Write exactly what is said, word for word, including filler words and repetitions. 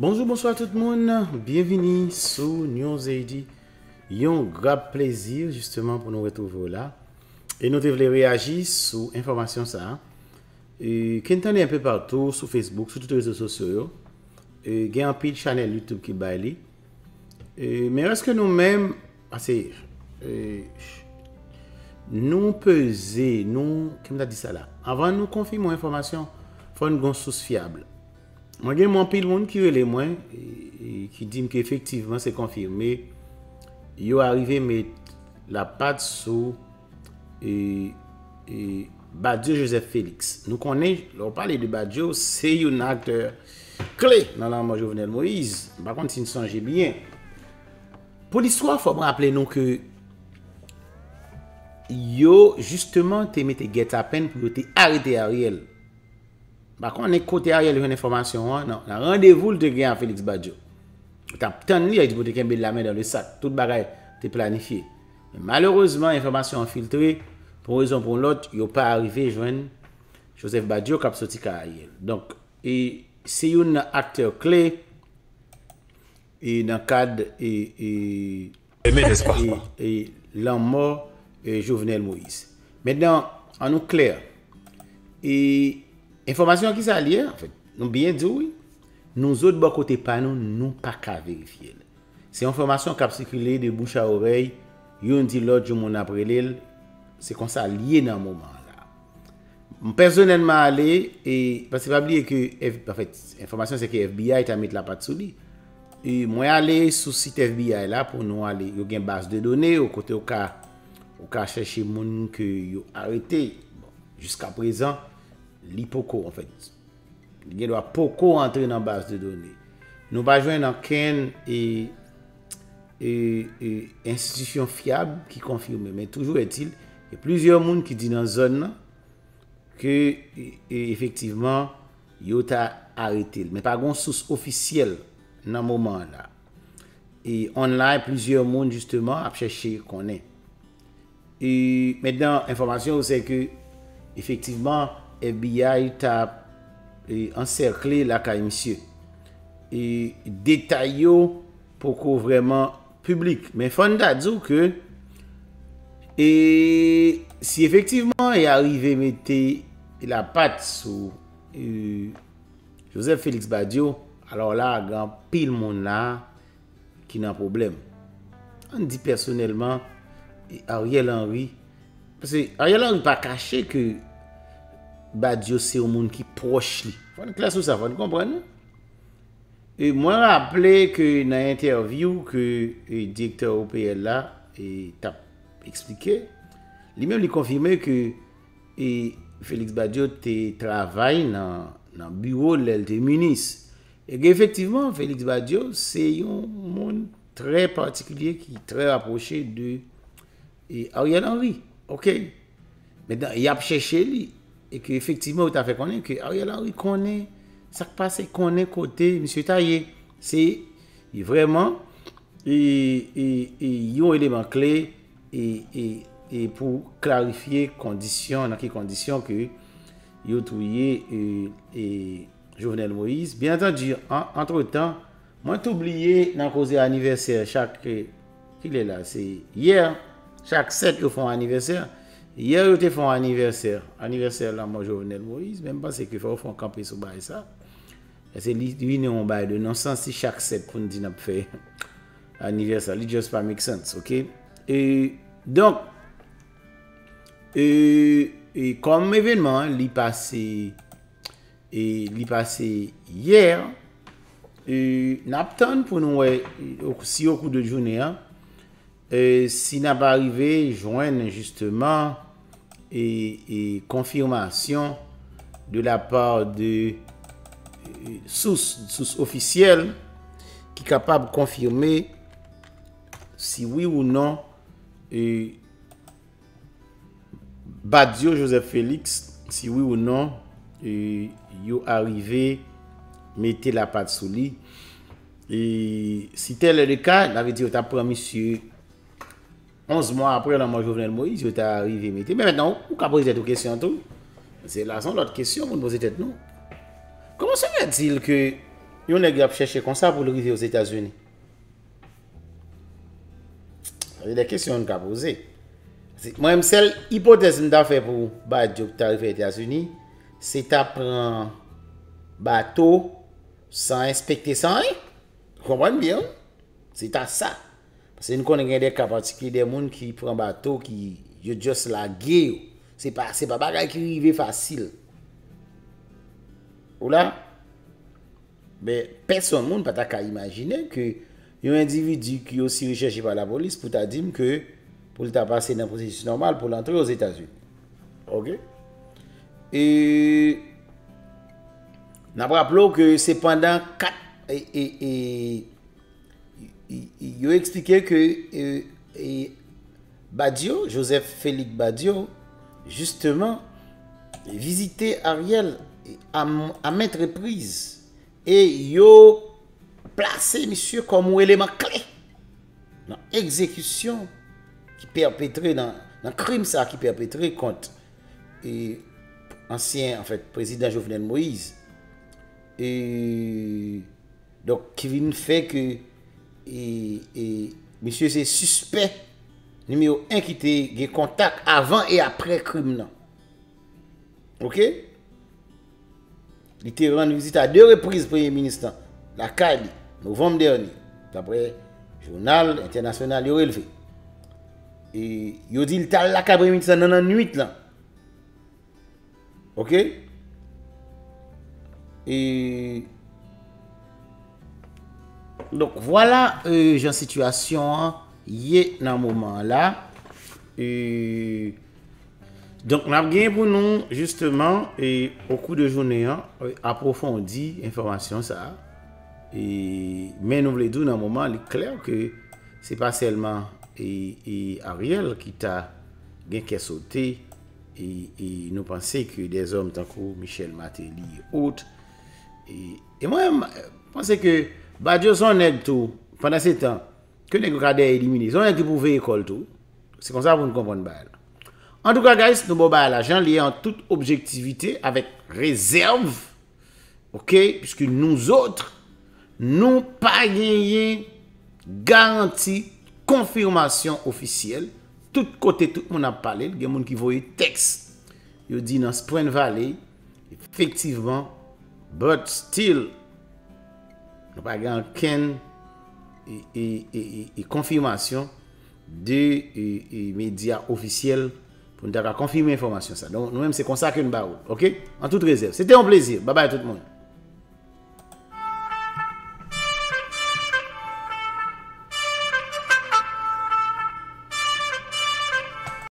Bonjour, bonsoir tout le monde. Bienvenue sur News A D. Yon grave plaisir justement pour nous retrouver là. Et nous devons réagir sur l'information ça. Et qu'on est un peu partout sur Facebook, sur tous les réseaux sociaux. Il y a un pile channel YouTube qui baille. Mais est-ce que nous-mêmes, assez, euh, nous peser, nous, comme on a dit ça là, avant nous confirmer l'information, il faut une source fiable. Moi, j'ai mon pile monde qui relève moi et qui dit qu'effectivement c'est confirmé. Ils sont arrivés à mettre la patte sous et, et Badio Joseph Félix. Nous connaissons, on parle de Badio, c'est un acteur clé dans la mort de Jovenel Moïse. Par contre, si nous songez bien, pour l'histoire, il faut me rappeler nous que yo justement te mette guet à peine pour te arrêter Ariel. Par contre, on est côté Ariel, il y a une information. Hein? Non, un rendez-vous de gain à Félix Badio. T'as tant de il dit que la main dans le sac. Tout bagaille est planifié. Mais malheureusement, l'information infiltrée, pour raison pour l'autre, il n'est pas arrivé à joindre Joseph Badio qui a sorti Ariel. Donc, c'est un acteur clé et dans le cadre et, et, et, et la mort de Jovenel Moïse. Maintenant, en nous clair. Et information qui s'allie, en fait, nous bien dit oui. Nous autres, bon côté pas nous, nous pas qu'à vérifier. C'est une information qui a circulé de bouche à oreille. Yon dit l'autre, mon après l'île. C'est comme ça lié dans le moment là. Personnellement, allé et parce que pas oublier que en fait, information c'est que F B I t'a mis la patte sous lui. Et moi aller sur site F B I là pour nous aller. Il y a une base de données au côté au cas au cas chercher moun que yo arrêté. Bon, jusqu'à présent. l'I P O C O en fait. Il doit P O C O entrer dans la base de données. Nous ne pas joindre dans aucune et, et, et institution fiable qui confirme. Mais toujours est-il, il y a plusieurs personnes qui disent dans la zone que et, et effectivement, ils ont arrêté. Mais pas une source officielle dans ce moment-là. Et online, plusieurs personnes justement à chercher qu'on est. Et maintenant, l'information, c'est que effectivement, F B I t'a encerclé la caille monsieur et détaillé pour qu'on vraiment public. Mais Fonda dit que et si effectivement il arrivé mettez la patte sur euh, Joseph Félix Badio, alors là grand pile monde là qui n'a problème. On dit personnellement Ariel Henry parce que Ariel Henry pas caché que Badio c'est un monde qui proche lui. Faut une classe ou ça, faut comprendre. Et moi rappelé que dans l'interview que le directeur O P L là et t'a expliqué, lui-même lui confirmé que et Félix Badio travaille dans dans bureau de ministre. Et effectivement Félix Badio c'est un monde très particulier qui est très rapproché de et Ariel Henry. OK. Maintenant, il a cherché lui. Et que effectivement, tu as fait connaître que Ariel Henry connaît ça qui passe, connaît côté monsieur Taillé. C'est vraiment un élément clé et, et, et pour clarifier conditions, dans quelles conditions que yo trouvé et, et Jovenel Moïse. Bien entendu, en, entre temps, moi t'oublier dans cause anniversaire chaque qu'il est là, c'est hier, chaque sept ils font anniversaire. Hier, ils ont fait un anniversaire. Anniversaire, là, moi, Jovenel Moïse. Même pas, c'est qu'il faut faire un campé sur ça. C'est l'union de non-sens si chaque sept pour nous dire qu'on fait anniversaire. It just pas make sense, ok? Et donc, et, et comme événement, il passé et il passé hier, et n'attend pour nous, si au cours de journée, hein, Euh, si n'a pas arrivé, joindre justement et, et confirmation de la part de euh, source, source officielle qui est capable de confirmer si oui ou non euh, Badio Joseph Félix, si oui ou non euh, yo arrivé mettez la patte sous lui. Et si tel est le cas, la vidéo t'a promis monsieur onze mois après la mort de Jovenel Moïse, il est arrivé. Mais maintenant, vous pouvez poser des questions. C'est là, c'est l'autre question, vous posez tête nous. Comment se fait-il que Yon nèg a cherché comme ça pour arriver aux États-Unis. Il y a des questions qu'on a posées. Moi-même, celle hypothèse que j'ai fait pour Badio qui arrive aux États-Unis, c'est d'apprendre bateau sans inspecter sans rien. Vous comprenez bien? C'est à ça. Parce que nous connaissons des cas particuliers, des gens qui prennent bateau, qui sont juste la guerre. Ce n'est pas des bagages qui arrivent facile. Ou là? Mais personne ne peut pas imaginer que un individu qui est aussi recherché par la police pour te dire que pour le passer dans un processus normal pour l'entrer aux États-Unis. Ok? Et nous rappelons que c'est pendant quatre. Et, et, et, il a expliqué que et, et Badio, Joseph Félix Badio, justement, visitait Ariel à, à maintes reprises. Et il a placé monsieur comme un élément clé dans l'exécution qui perpétrait, dans le crime ça qui perpétrait contre l'ancien en fait, président Jovenel Moïse. Et donc, qui vient fait que et, et, monsieur c'est suspect numéro un qui était des contacts avant et après crime. Ok? Il était rendu visite à deux reprises Premier ministre, la C A D, novembre dernier, d'après le journal international, il a relevé. Et il a dit qu'il a la C A D Premier ministre dans la nuit. Là. Ok? Et donc voilà, euh, j'ai une situation hier dans le moment là. Et donc on a bien pour nous justement et au cours de journée hein, approfondi information ça. Et mais nous voulons dire dans le moment, il est clair que c'est pas seulement et, et Ariel qui t'a bien qu'à sauter et, et nous pensons que des hommes tant que Michel Martelly et autres. Et, et moi, je pense que Badio son aide tout, pendant ce temps, que les gars éliminés, son aide qui pouvait école tout. C'est comme ça que vous ne comprenez pas. En tout cas, guys, nous avons l'argent lié en toute objectivité, avec réserve, ok, puisque nous autres, nous pas gagné garantie, confirmation officielle. Tout côté, tout le monde a parlé, il y a des gens qui voient texte. Ils disent dans Spring Valley, effectivement, but still, nous n'avons aucune confirmation des médias officiels pour nous confirmer l'information. Donc, nous-mêmes, c'est comme ça que nous avons. Ok? En toute réserve. C'était un plaisir. Bye bye tout le monde.